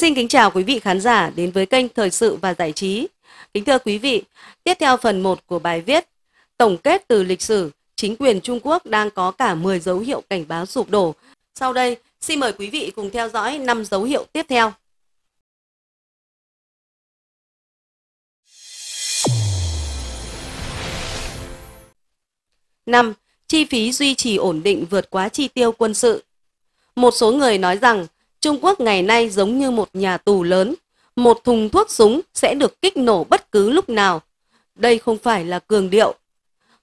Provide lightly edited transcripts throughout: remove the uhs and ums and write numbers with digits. Xin kính chào quý vị khán giả đến với kênh Thời sự và Giải trí. Kính thưa quý vị, tiếp theo phần 1 của bài viết Tổng kết từ lịch sử, chính quyền Trung Quốc đang có cả 10 dấu hiệu cảnh báo sụp đổ. Sau đây, xin mời quý vị cùng theo dõi 5 dấu hiệu tiếp theo. Năm, chi phí duy trì ổn định vượt quá chi tiêu quân sự. Một số người nói rằng Trung Quốc ngày nay giống như một nhà tù lớn, một thùng thuốc súng sẽ được kích nổ bất cứ lúc nào. Đây không phải là cường điệu.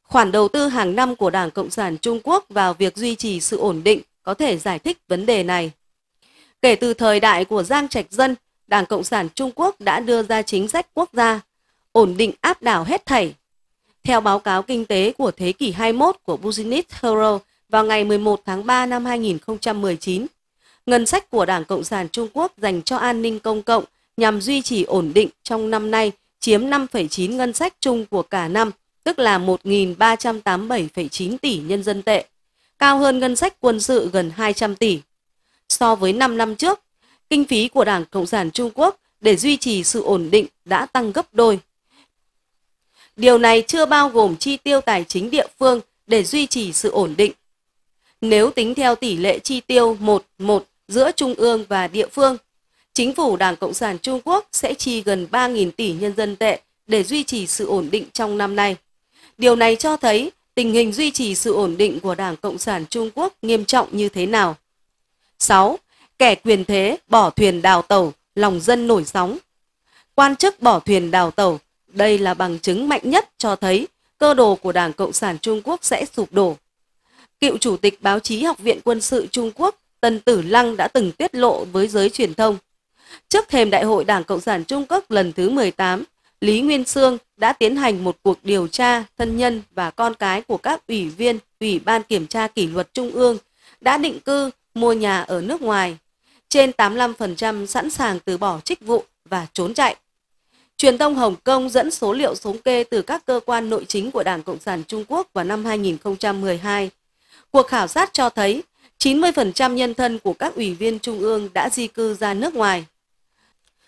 Khoản đầu tư hàng năm của Đảng Cộng sản Trung Quốc vào việc duy trì sự ổn định có thể giải thích vấn đề này. Kể từ thời đại của Giang Trạch Dân, Đảng Cộng sản Trung Quốc đã đưa ra chính sách quốc gia, ổn định áp đảo hết thảy. Theo báo cáo kinh tế của thế kỷ 21 của Business Herald vào ngày 11 tháng 3 năm 2019, ngân sách của Đảng Cộng sản Trung Quốc dành cho an ninh công cộng nhằm duy trì ổn định trong năm nay chiếm 5,9 ngân sách chung của cả năm, tức là 1.387,9 tỷ nhân dân tệ, cao hơn ngân sách quân sự gần 200 tỷ. So với 5 năm trước, kinh phí của Đảng Cộng sản Trung Quốc để duy trì sự ổn định đã tăng gấp đôi. Điều này chưa bao gồm chi tiêu tài chính địa phương để duy trì sự ổn định. Nếu tính theo tỷ lệ chi tiêu 1:1 giữa trung ương và địa phương, chính phủ Đảng Cộng sản Trung Quốc sẽ chi gần 3.000 tỷ nhân dân tệ để duy trì sự ổn định trong năm nay. Điều này cho thấy tình hình duy trì sự ổn định của Đảng Cộng sản Trung Quốc nghiêm trọng như thế nào. 6. Kẻ quyền thế bỏ thuyền đào tẩu, lòng dân nổi sóng. Quan chức bỏ thuyền đào tẩu, đây là bằng chứng mạnh nhất cho thấy cơ đồ của Đảng Cộng sản Trung Quốc sẽ sụp đổ. Cựu Chủ tịch Báo chí Học viện Quân sự Trung Quốc Tân Tử Lăng đã từng tiết lộ với giới truyền thông. Trước thềm Đại hội Đảng Cộng sản Trung Quốc lần thứ 18, Lý Nguyên Xương đã tiến hành một cuộc điều tra thân nhân và con cái của các ủy viên Ủy ban Kiểm tra Kỷ luật Trung ương đã định cư mua nhà ở nước ngoài. Trên 85% sẵn sàng từ bỏ chức vụ và trốn chạy. Truyền thông Hồng Kông dẫn số liệu thống kê từ các cơ quan nội chính của Đảng Cộng sản Trung Quốc vào năm 2012. Cuộc khảo sát cho thấy 90% nhân thân của các ủy viên Trung ương đã di cư ra nước ngoài.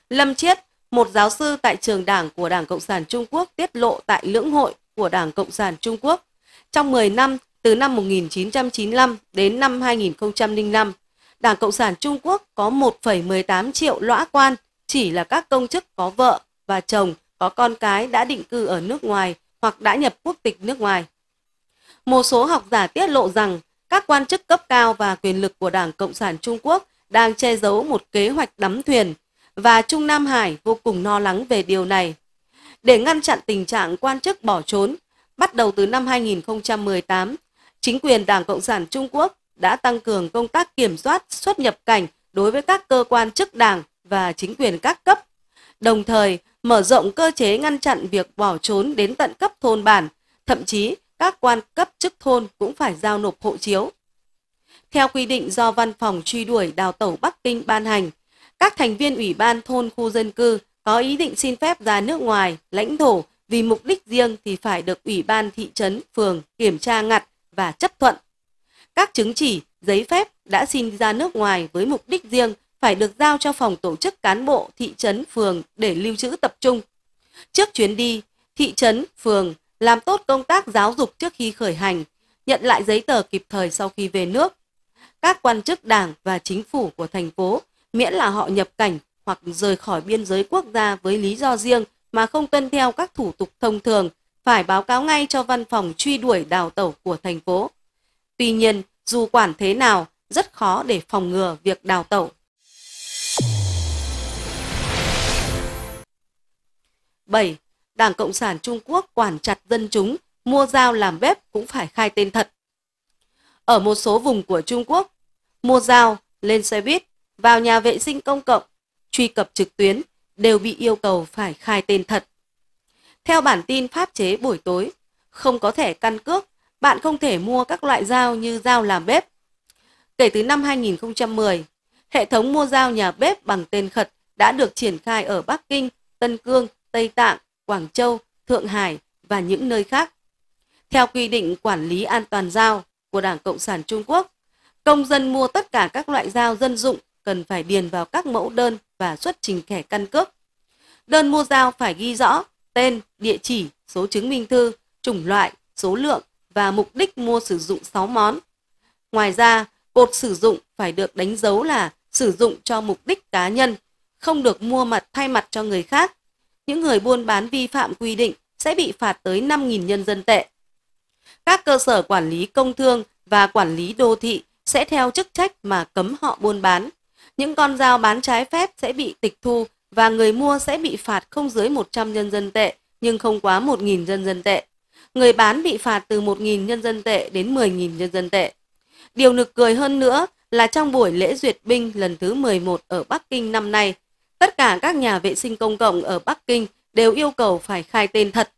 Lâm Triết, một giáo sư tại trường đảng của Đảng Cộng sản Trung Quốc tiết lộ tại Lưỡng Hội của Đảng Cộng sản Trung Quốc. Trong 10 năm, từ năm 1995 đến năm 2005, Đảng Cộng sản Trung Quốc có 1,18 triệu lõa quan, chỉ là các công chức có vợ và chồng, có con cái đã định cư ở nước ngoài hoặc đã nhập quốc tịch nước ngoài. Một số học giả tiết lộ rằng các quan chức cấp cao và quyền lực của Đảng Cộng sản Trung Quốc đang che giấu một kế hoạch đắm thuyền và Trung Nam Hải vô cùng lo lắng về điều này. Để ngăn chặn tình trạng quan chức bỏ trốn, bắt đầu từ năm 2018, chính quyền Đảng Cộng sản Trung Quốc đã tăng cường công tác kiểm soát xuất nhập cảnh đối với các cơ quan chức đảng và chính quyền các cấp, đồng thời mở rộng cơ chế ngăn chặn việc bỏ trốn đến tận cấp thôn bản, thậm chí các quan cấp chức thôn cũng phải giao nộp hộ chiếu. Theo quy định do Văn phòng truy đuổi đào tẩu Bắc Kinh ban hành, các thành viên ủy ban thôn khu dân cư có ý định xin phép ra nước ngoài, lãnh thổ vì mục đích riêng thì phải được ủy ban thị trấn, phường kiểm tra ngặt và chấp thuận. Các chứng chỉ, giấy phép đã xin ra nước ngoài với mục đích riêng phải được giao cho phòng tổ chức cán bộ thị trấn, phường để lưu trữ tập trung. Trước chuyến đi, thị trấn, phường làm tốt công tác giáo dục trước khi khởi hành, nhận lại giấy tờ kịp thời sau khi về nước. Các quan chức đảng và chính phủ của thành phố, miễn là họ nhập cảnh hoặc rời khỏi biên giới quốc gia với lý do riêng mà không tuân theo các thủ tục thông thường, phải báo cáo ngay cho văn phòng truy đuổi đào tẩu của thành phố. Tuy nhiên, dù quản thế nào, rất khó để phòng ngừa việc đào tẩu. 7. Đảng Cộng sản Trung Quốc quản chặt dân chúng, mua dao làm bếp cũng phải khai tên thật. Ở một số vùng của Trung Quốc, mua dao, lên xe buýt, vào nhà vệ sinh công cộng, truy cập trực tuyến đều bị yêu cầu phải khai tên thật. Theo bản tin pháp chế buổi tối, không có thẻ căn cước, bạn không thể mua các loại dao như dao làm bếp. Kể từ năm 2010, hệ thống mua dao nhà bếp bằng tên thật đã được triển khai ở Bắc Kinh, Tân Cương, Tây Tạng, Quảng Châu, Thượng Hải và những nơi khác. Theo quy định quản lý an toàn dao của Đảng Cộng sản Trung Quốc, công dân mua tất cả các loại dao dân dụng cần phải điền vào các mẫu đơn và xuất trình thẻ căn cước. Đơn mua dao phải ghi rõ tên, địa chỉ, số chứng minh thư, chủng loại, số lượng và mục đích mua sử dụng 6 món. Ngoài ra, cột sử dụng phải được đánh dấu là sử dụng cho mục đích cá nhân, không được mua mặt thay mặt cho người khác. Những người buôn bán vi phạm quy định sẽ bị phạt tới 5.000 nhân dân tệ. Các cơ sở quản lý công thương và quản lý đô thị sẽ theo chức trách mà cấm họ buôn bán. Những con dao bán trái phép sẽ bị tịch thu và người mua sẽ bị phạt không dưới 100 nhân dân tệ nhưng không quá 1.000 nhân dân tệ. Người bán bị phạt từ 1.000 nhân dân tệ đến 10.000 nhân dân tệ. Điều nực cười hơn nữa là trong buổi lễ duyệt binh lần thứ 11 ở Bắc Kinh năm nay, tất cả các nhà vệ sinh công cộng ở Bắc Kinh đều yêu cầu phải khai tên thật.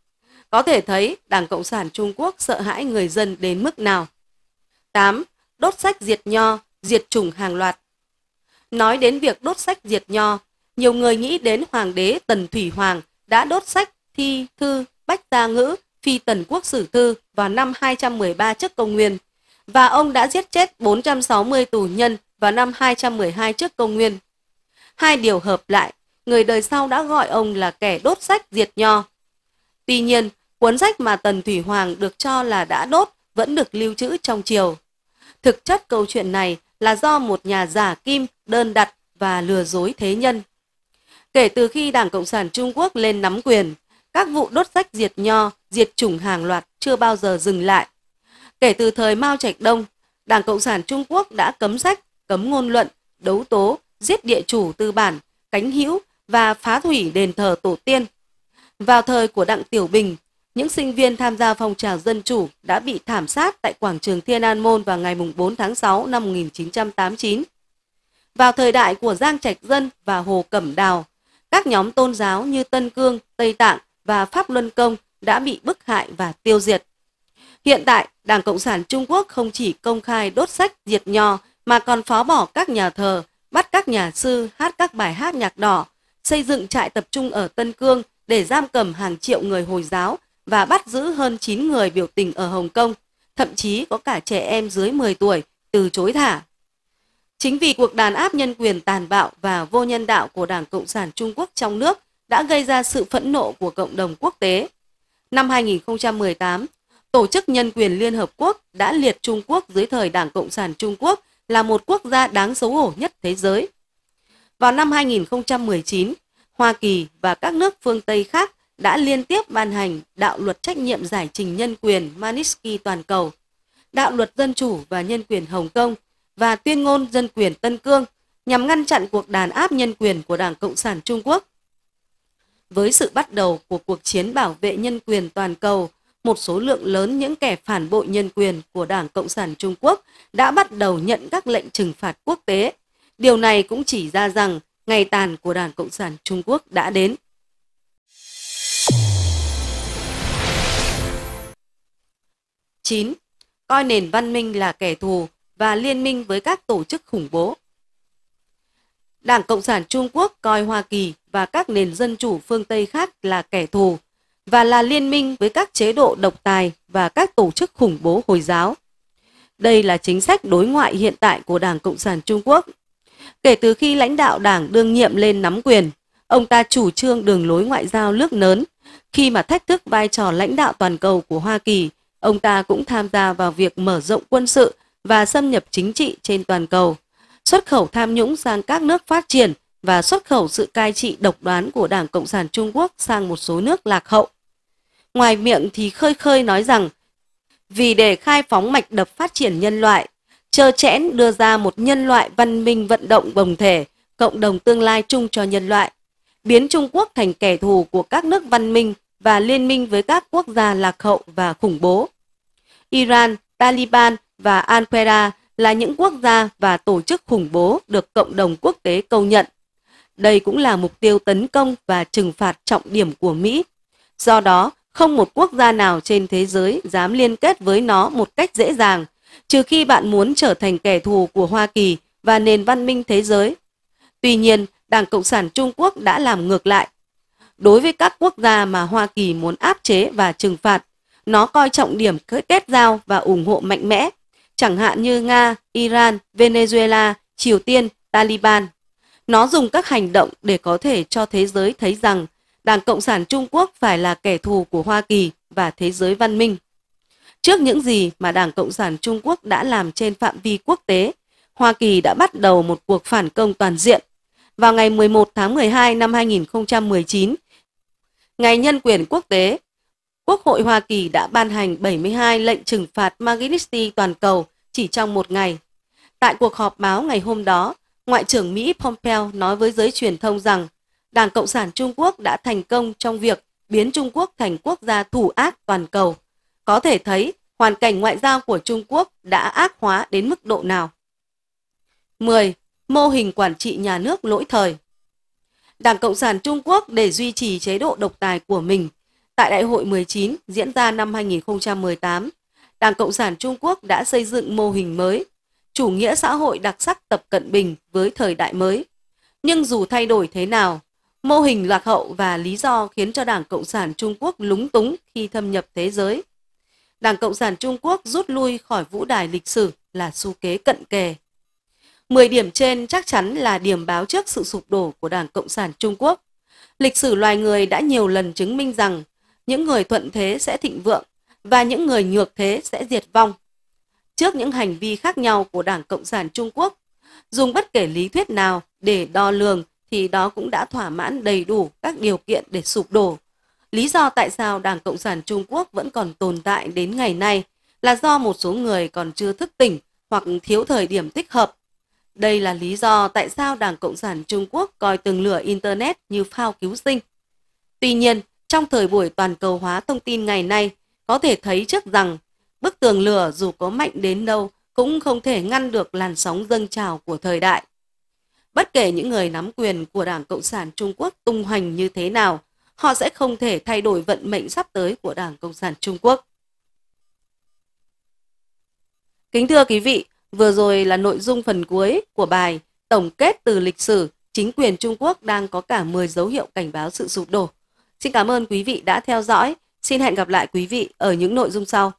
Có thể thấy Đảng Cộng sản Trung Quốc sợ hãi người dân đến mức nào. 8. Đốt sách diệt nho, diệt chủng hàng loạt. Nói đến việc đốt sách diệt nho, nhiều người nghĩ đến Hoàng đế Tần Thủy Hoàng đã đốt sách Thi Thư Bách Gia Ngữ Phi Tần Quốc Sử Thư vào năm 213 trước Công nguyên, và ông đã giết chết 460 tù nhân vào năm 212 trước Công nguyên. Hai điều hợp lại, người đời sau đã gọi ông là kẻ đốt sách diệt nho. Tuy nhiên, cuốn sách mà Tần Thủy Hoàng được cho là đã đốt vẫn được lưu trữ trong triều. Thực chất câu chuyện này là do một nhà giả kim đơn đặt và lừa dối thế nhân. Kể từ khi Đảng Cộng sản Trung Quốc lên nắm quyền, các vụ đốt sách diệt nho, diệt chủng hàng loạt chưa bao giờ dừng lại. Kể từ thời Mao Trạch Đông, Đảng Cộng sản Trung Quốc đã cấm sách, cấm ngôn luận, đấu tố, giết địa chủ tư bản, cánh hữu và phá hủy đền thờ tổ tiên. Vào thời của Đặng Tiểu Bình, những sinh viên tham gia phong trào dân chủ đã bị thảm sát tại quảng trường Thiên An Môn vào ngày 4 tháng 6 năm 1989. Vào thời đại của Giang Trạch Dân và Hồ Cẩm Đào, các nhóm tôn giáo như Tân Cương, Tây Tạng và Pháp Luân Công đã bị bức hại và tiêu diệt. Hiện tại, Đảng Cộng sản Trung Quốc không chỉ công khai đốt sách diệt nho mà còn phá bỏ các nhà thờ, bắt các nhà sư hát các bài hát nhạc đỏ, xây dựng trại tập trung ở Tân Cương để giam cầm hàng triệu người Hồi giáo và bắt giữ hơn 9 người biểu tình ở Hồng Kông, thậm chí có cả trẻ em dưới 10 tuổi từ chối thả. Chính vì cuộc đàn áp nhân quyền tàn bạo và vô nhân đạo của Đảng Cộng sản Trung Quốc trong nước đã gây ra sự phẫn nộ của cộng đồng quốc tế. Năm 2018, Tổ chức Nhân quyền Liên Hợp Quốc đã liệt Trung Quốc dưới thời Đảng Cộng sản Trung Quốc là một quốc gia đáng xấu hổ nhất thế giới. Vào năm 2019, Hoa Kỳ và các nước phương Tây khác đã liên tiếp ban hành đạo luật trách nhiệm giải trình nhân quyền Magnitsky toàn cầu, đạo luật dân chủ và nhân quyền Hồng Kông và tuyên ngôn dân quyền Tân Cương nhằm ngăn chặn cuộc đàn áp nhân quyền của Đảng Cộng sản Trung Quốc. Với sự bắt đầu của cuộc chiến bảo vệ nhân quyền toàn cầu, một số lượng lớn những kẻ phản bội nhân quyền của Đảng Cộng sản Trung Quốc đã bắt đầu nhận các lệnh trừng phạt quốc tế. Điều này cũng chỉ ra rằng ngày tàn của Đảng Cộng sản Trung Quốc đã đến. Chín, coi nền văn minh là kẻ thù và liên minh với các tổ chức khủng bố. Đảng Cộng sản Trung Quốc coi Hoa Kỳ và các nền dân chủ phương Tây khác là kẻ thù và là liên minh với các chế độ độc tài và các tổ chức khủng bố Hồi giáo. Đây là chính sách đối ngoại hiện tại của Đảng Cộng sản Trung Quốc. Kể từ khi lãnh đạo đảng đương nhiệm lên nắm quyền, ông ta chủ trương đường lối ngoại giao nước lớn. Khi mà thách thức vai trò lãnh đạo toàn cầu của Hoa Kỳ, ông ta cũng tham gia vào việc mở rộng quân sự và xâm nhập chính trị trên toàn cầu, xuất khẩu tham nhũng sang các nước phát triển và xuất khẩu sự cai trị độc đoán của Đảng Cộng sản Trung Quốc sang một số nước lạc hậu. Ngoài miệng thì khơi khơi nói rằng vì để khai phóng mạch đập phát triển nhân loại, trơ trẽn đưa ra một nhân loại văn minh vận động tổng thể, cộng đồng tương lai chung cho nhân loại, biến Trung Quốc thành kẻ thù của các nước văn minh và liên minh với các quốc gia lạc hậu và khủng bố. Iran, Taliban và Al-Qaeda là những quốc gia và tổ chức khủng bố được cộng đồng quốc tế công nhận. Đây cũng là mục tiêu tấn công và trừng phạt trọng điểm của Mỹ. Do đó, không một quốc gia nào trên thế giới dám liên kết với nó một cách dễ dàng, trừ khi bạn muốn trở thành kẻ thù của Hoa Kỳ và nền văn minh thế giới. Tuy nhiên, Đảng Cộng sản Trung Quốc đã làm ngược lại. Đối với các quốc gia mà Hoa Kỳ muốn áp chế và trừng phạt, nó coi trọng điểm kết giao và ủng hộ mạnh mẽ, chẳng hạn như Nga, Iran, Venezuela, Triều Tiên, Taliban. Nó dùng các hành động để có thể cho thế giới thấy rằng Đảng Cộng sản Trung Quốc phải là kẻ thù của Hoa Kỳ và thế giới văn minh. Trước những gì mà Đảng Cộng sản Trung Quốc đã làm trên phạm vi quốc tế, Hoa Kỳ đã bắt đầu một cuộc phản công toàn diện. Vào ngày 11 tháng 12 năm 2019, Ngày Nhân quyền Quốc tế, Quốc hội Hoa Kỳ đã ban hành 72 lệnh trừng phạt Magnitsky toàn cầu chỉ trong một ngày. Tại cuộc họp báo ngày hôm đó, Ngoại trưởng Mỹ Pompeo nói với giới truyền thông rằng Đảng Cộng sản Trung Quốc đã thành công trong việc biến Trung Quốc thành quốc gia thù ác toàn cầu. Có thể thấy hoàn cảnh ngoại giao của Trung Quốc đã ác hóa đến mức độ nào. 10. Mô hình quản trị nhà nước lỗi thời. Đảng Cộng sản Trung Quốc để duy trì chế độ độc tài của mình. Tại Đại hội 19 diễn ra năm 2018, Đảng Cộng sản Trung Quốc đã xây dựng mô hình mới, chủ nghĩa xã hội đặc sắc Tập Cận Bình với thời đại mới. Nhưng dù thay đổi thế nào, mô hình lạc hậu và lý do khiến cho Đảng Cộng sản Trung Quốc lúng túng khi thâm nhập thế giới. Đảng Cộng sản Trung Quốc rút lui khỏi vũ đài lịch sử là xu kế cận kề. 10 điểm trên chắc chắn là điểm báo trước sự sụp đổ của Đảng Cộng sản Trung Quốc. Lịch sử loài người đã nhiều lần chứng minh rằng những người thuận thế sẽ thịnh vượng và những người nhược thế sẽ diệt vong. Trước những hành vi khác nhau của Đảng Cộng sản Trung Quốc, dùng bất kể lý thuyết nào để đo lường thì đó cũng đã thỏa mãn đầy đủ các điều kiện để sụp đổ. Lý do tại sao Đảng Cộng sản Trung Quốc vẫn còn tồn tại đến ngày nay là do một số người còn chưa thức tỉnh hoặc thiếu thời điểm thích hợp. Đây là lý do tại sao Đảng Cộng sản Trung Quốc coi tường lửa Internet như phao cứu sinh. Tuy nhiên, trong thời buổi toàn cầu hóa thông tin ngày nay, có thể thấy trước rằng bức tường lửa dù có mạnh đến đâu cũng không thể ngăn được làn sóng dâng trào của thời đại. Bất kể những người nắm quyền của Đảng Cộng sản Trung Quốc tung hoành như thế nào, họ sẽ không thể thay đổi vận mệnh sắp tới của Đảng Cộng sản Trung Quốc. Kính thưa quý vị, vừa rồi là nội dung phần cuối của bài Tổng kết từ lịch sử, chính quyền Trung Quốc đang có cả 10 dấu hiệu cảnh báo sự sụp đổ. Xin cảm ơn quý vị đã theo dõi. Xin hẹn gặp lại quý vị ở những nội dung sau.